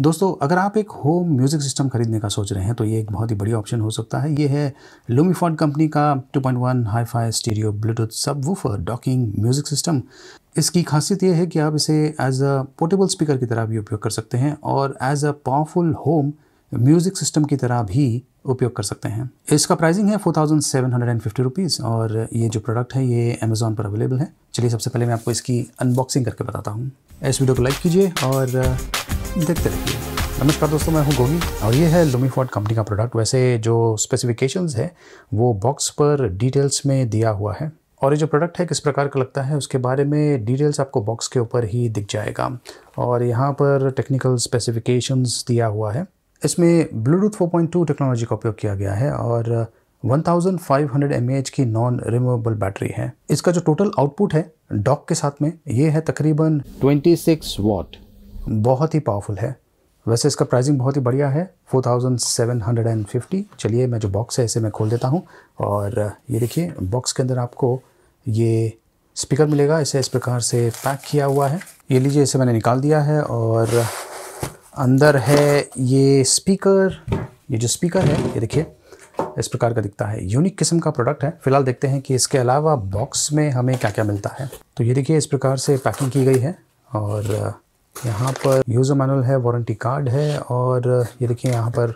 दोस्तों अगर आप एक होम म्यूज़िक सिस्टम खरीदने का सोच रहे हैं तो ये एक बहुत ही बढ़िया ऑप्शन हो सकता है। ये है लुमिफॉर्ड कंपनी का 2.1 hi-fi stereo Bluetooth subwoofer docking music system. इसकी खासियत ये है कि आप इसे एज अ पोर्टेबल स्पीकर की तरह भी उपयोग कर सकते हैं और as a powerful home music system की तरह भी उपयोग कर सकते हैं। इसका प्राइसिंग है 4750 रुपीज़ और ये जो प्रोडक्ट है ये अमेज़ॉन पर अवेलेबल है। चलिए सबसे पहले मैं आपको इसकी अनबॉक्सिंग करके बताता हूँ। इस वीडियो को लाइक कीजिए और देखते रहिए। नमस्कार दोस्तों, मैं हूं गोगी और ये है लुमिफॉर्ड कंपनी का प्रोडक्ट। वैसे जो स्पेसिफिकेशंस है वो बॉक्स पर डिटेल्स में दिया हुआ है और ये जो प्रोडक्ट है किस प्रकार का लगता है उसके बारे में डिटेल्स आपको बॉक्स के ऊपर ही दिख जाएगा और यहाँ पर टेक्निकल स्पेसिफिकेशंस दिया हुआ है। इसमें ब्लूटूथ 4.2 टेक्नोलॉजी का उपयोग किया गया है और 1500 mAh की नॉन रिमूवेबल बैटरी है। इसका जो टोटल आउटपुट है डॉक के साथ में ये है तकरीबन 26 वाट, बहुत ही पावरफुल है। वैसे इसका प्राइसिंग बहुत ही बढ़िया है, 4750। चलिए मैं जो बॉक्स है इसे मैं खोल देता हूँ और ये देखिए बॉक्स के अंदर आपको ये स्पीकर मिलेगा। इसे इस प्रकार से पैक किया हुआ है। ये लीजिए, इसे मैंने निकाल दिया है और अंदर है ये स्पीकर। ये जो स्पीकर है ये देखिए इस प्रकार का दिखता है, यूनिक किस्म का प्रोडक्ट है। फिलहाल देखते हैं कि इसके अलावा बॉक्स में हमें क्या क्या मिलता है। तो ये देखिए इस प्रकार से पैकिंग की गई है और यहाँ पर यूज़र मैनुअल है, वारंटी कार्ड है और ये देखिए यहाँ पर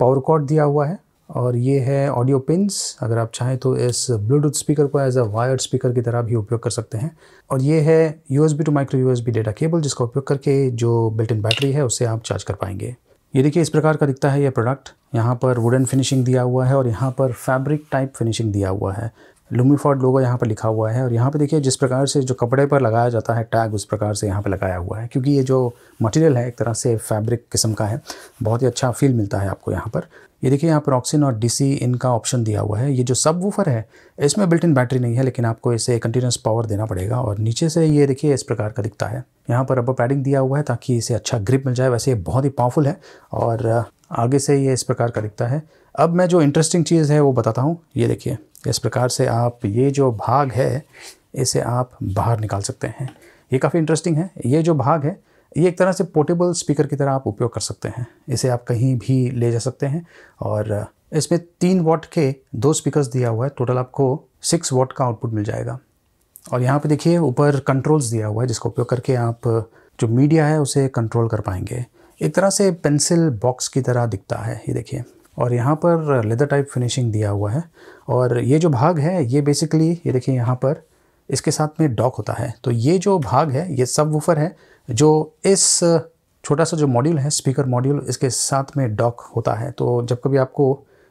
पावर कॉर्ड दिया हुआ है और ये है ऑडियो पिन्स। अगर आप चाहें तो इस ब्लूटूथ स्पीकर को एज अ वायर्ड स्पीकर की तरह भी उपयोग कर सकते हैं और ये है USB to micro USB data cable जिसका उपयोग करके जो बिल्ट इन बैटरी है उससे आप चार्ज कर पाएंगे। ये देखिए इस प्रकार का दिखता है ये प्रोडक्ट। यहाँ पर वुडन फिनिशिंग दिया हुआ है और यहाँ पर फैब्रिक टाइप फिनिशिंग दिया हुआ है। लुमिफॉर्ड लोगो यहाँ पर लिखा हुआ है और यहाँ पे देखिए जिस प्रकार से जो कपड़े पर लगाया जाता है टैग उस प्रकार से यहाँ पे लगाया हुआ है, क्योंकि ये जो मटेरियल है एक तरह से फैब्रिक किस्म का है। बहुत ही अच्छा फील मिलता है आपको यहाँ पर। ये देखिए यहाँ पर ऑक्सिन और DC इनका ऑप्शन दिया हुआ है। ये जो सबवूफर है इसमें बिल्ट इन बैटरी नहीं है लेकिन आपको इसे कंटिन्यूस पावर देना पड़ेगा और नीचे से ये देखिए इस प्रकार का दिखता है। यहाँ पर रबर पैडिंग दिया हुआ है ताकि इसे अच्छा ग्रिप मिल जाए। वैसे ये बहुत ही पावरफुल है और आगे से ये इस प्रकार का दिखता है। अब मैं जो इंटरेस्टिंग चीज़ है वो बताता हूँ। ये देखिए इस प्रकार से आप ये जो भाग है इसे आप बाहर निकाल सकते हैं। ये काफ़ी इंटरेस्टिंग है। ये जो भाग है ये एक तरह से पोर्टेबल स्पीकर की तरह आप उपयोग कर सकते हैं। इसे आप कहीं भी ले जा सकते हैं और इसमें 3 वाट के 2 स्पीकर्स दिया हुआ है। टोटल आपको 6 वाट का आउटपुट मिल जाएगा और यहाँ पे देखिए ऊपर कंट्रोल्स दिया हुआ है जिसका उपयोग करके आप जो मीडिया है उसे कंट्रोल कर पाएंगे। एक तरह से पेंसिल बॉक्स की तरह दिखता है ये देखिए और यहाँ पर लेदर टाइप फिनिशिंग दिया हुआ है और ये जो भाग है ये बेसिकली ये देखिए यहाँ पर इसके साथ में डॉक होता है। तो ये जो भाग है ये सबवूफर है जो इस छोटा सा जो मॉड्यूल है स्पीकर मॉड्यूल इसके साथ में डॉक होता है। तो जब कभी आपको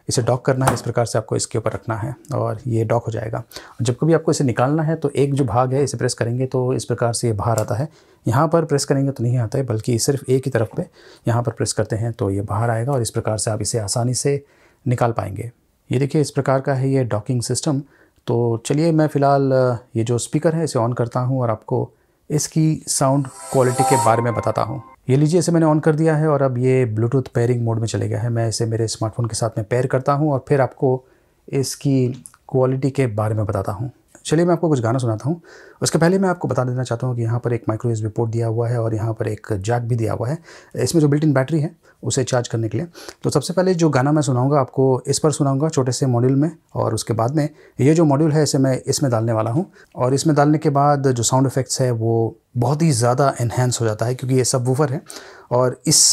इसे डॉक करना है इस प्रकार से आपको इसके ऊपर रखना है और ये डॉक हो जाएगा। जब कभी आपको इसे निकालना है तो एक जो भाग है इसे प्रेस करेंगे तो इस प्रकार से ये बाहर आता है। यहाँ पर प्रेस करेंगे तो नहीं आता है बल्कि सिर्फ एक ही तरफ पे यहाँ पर प्रेस करते हैं तो ये बाहर आएगा और इस प्रकार से आप इसे आसानी से निकाल पाएंगे। ये देखिए इस प्रकार का है ये डॉकिंग सिस्टम। तो चलिए मैं फ़िलहाल ये जो स्पीकर है इसे ऑन करता हूँ और आपको इसकी साउंड क्वालिटी के बारे में बताता हूँ। ये लीजिए इसे मैंने ऑन कर दिया है और अब ये ब्लूटूथ पेयरिंग मोड में चले गया है। मैं इसे मेरे स्मार्टफोन के साथ में पेयर करता हूँ और फिर आपको इसकी क्वालिटी के बारे में बताता हूँ। चलिए मैं आपको कुछ गाना सुनाता हूँ। उसके पहले मैं आपको बता देना चाहता हूँ कि यहाँ पर एक माइक्रो USB पोर्ट दिया हुआ है और यहाँ पर एक जैक भी दिया हुआ है इसमें जो बिल्ट इन बैटरी है उसे चार्ज करने के लिए। तो सबसे पहले जो गाना मैं सुनाऊँगा आपको इस पर सुनाऊँगा छोटे से मॉड्यूल में और उसके बाद में ये जो मॉड्यूल है इसे मैं इसमें डालने वाला हूँ और इसमें डालने के बाद जो साउंड इफेक्ट्स है वो बहुत ही ज़्यादा एनहेंस हो जाता है क्योंकि ये सबवूफर है और इस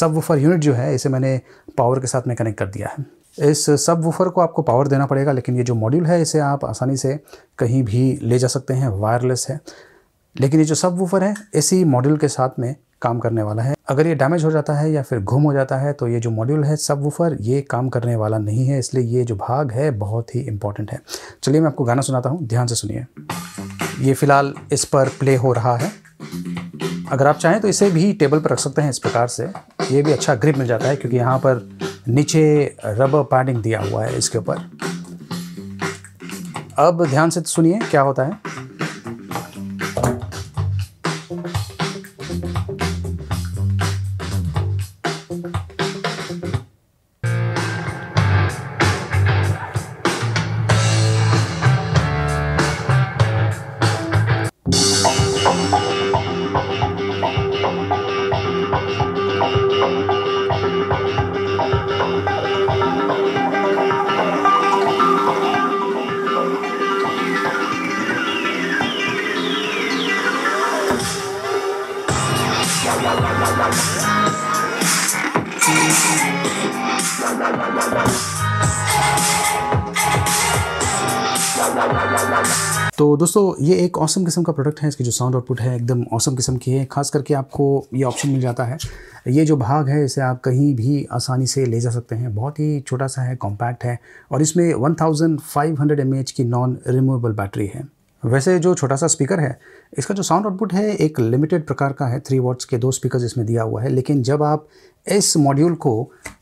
सबवूफर यूनिट जो है इसे मैंने पावर के साथ में कनेक्ट कर दिया है। इस सबवूफर को आपको पावर देना पड़ेगा लेकिन ये जो मॉड्यूल है इसे आप आसानी से कहीं भी ले जा सकते हैं, वायरलेस है। लेकिन ये जो सबवूफर है इसी मॉड्यूल के साथ में काम करने वाला है। अगर ये डैमेज हो जाता है या फिर गुम हो जाता है तो ये जो मॉड्यूल है सबवूफर ये काम करने वाला नहीं है, इसलिए ये जो भाग है बहुत ही इंपॉर्टेंट है। चलिए मैं आपको गाना सुनाता हूँ, ध्यान से सुनिए। ये फ़िलहाल इस पर प्ले हो रहा है। अगर आप चाहें तो इसे भी टेबल पर रख सकते हैं इस प्रकार से, ये भी अच्छा ग्रिप मिल जाता है क्योंकि यहाँ पर नीचे रबर पैडिंग दिया हुआ है इसके ऊपर। अब ध्यान से सुनिए क्या होता है। तो दोस्तों ये एक औसम किस्म का प्रोडक्ट है। इसकी जो साउंड आउटपुट है एकदम औसम किस्म की है। खास करके आपको ये ऑप्शन मिल जाता है, ये जो भाग है इसे आप कहीं भी आसानी से ले जा सकते हैं। बहुत ही छोटा सा है, कॉम्पैक्ट है और इसमें 1500 mAh की नॉन रिमूवेबल बैटरी है। वैसे जो छोटा सा स्पीकर है इसका जो साउंड आउटपुट है एक लिमिटेड प्रकार का है। 3 watts के 2 स्पीकर्स इसमें दिया हुआ है, लेकिन जब आप इस मॉड्यूल को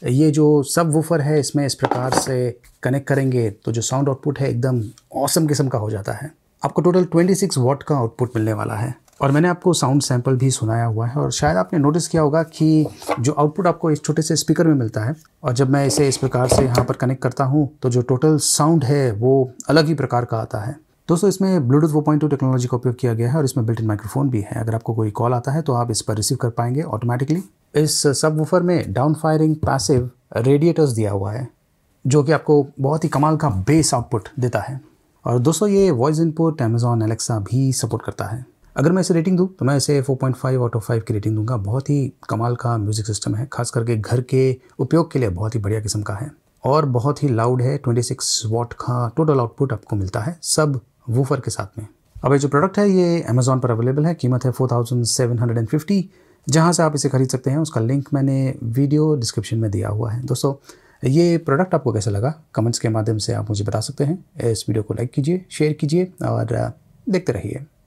ये जो सब वूफर है इसमें इस प्रकार से कनेक्ट करेंगे तो जो साउंड आउटपुट है एकदम औसम किस्म का हो जाता है। आपको टोटल 26 वॉट का आउटपुट मिलने वाला है। और मैंने आपको साउंड सैंपल भी सुनाया हुआ है और शायद आपने नोटिस किया होगा कि जो आउटपुट आपको इस छोटे से स्पीकर में मिलता है और जब मैं इसे इस प्रकार से यहाँ पर कनेक्ट करता हूँ तो जो टोटल साउंड है वो अलग ही प्रकार का आता है। दोस्तों इसमें ब्लूटूथ 4.2 टेक्नोलॉजी का उपयोग किया गया है और इसमें बिल्ट इन माइक्रोफोन भी है। अगर आपको कोई कॉल आता है तो आप इस पर रिसीव कर पाएंगे ऑटोमेटिकली। इस सब वूफर में डाउन फायरिंग पैसिव रेडिएटर्स दिया हुआ है जो कि आपको बहुत ही कमाल का बेस आउटपुट देता है। और दोस्तों ये वॉइस इनपुट अमेजॉन एलेक्सा भी सपोर्ट करता है। अगर मैं इसे रेटिंग दूँ तो मैं इसे 4.5/5 की रेटिंग दूंगा। बहुत ही कमाल का म्यूज़िक सिस्टम है, खास करके घर के उपयोग के लिए बहुत ही बढ़िया किस्म का है और बहुत ही लाउड है। 26 वॉट का टोटल आउटपुट आपको मिलता है सब वूफर के साथ में। अब ये जो प्रोडक्ट है ये अमेज़ॉन पर अवेलेबल है। कीमत है 4750 जहाँ से आप इसे खरीद सकते हैं। उसका लिंक मैंने वीडियो डिस्क्रिप्शन में दिया हुआ है। दोस्तों ये प्रोडक्ट आपको कैसा लगा कमेंट्स के माध्यम से आप मुझे बता सकते हैं। इस वीडियो को लाइक कीजिए, शेयर कीजिए और देखते रहिए।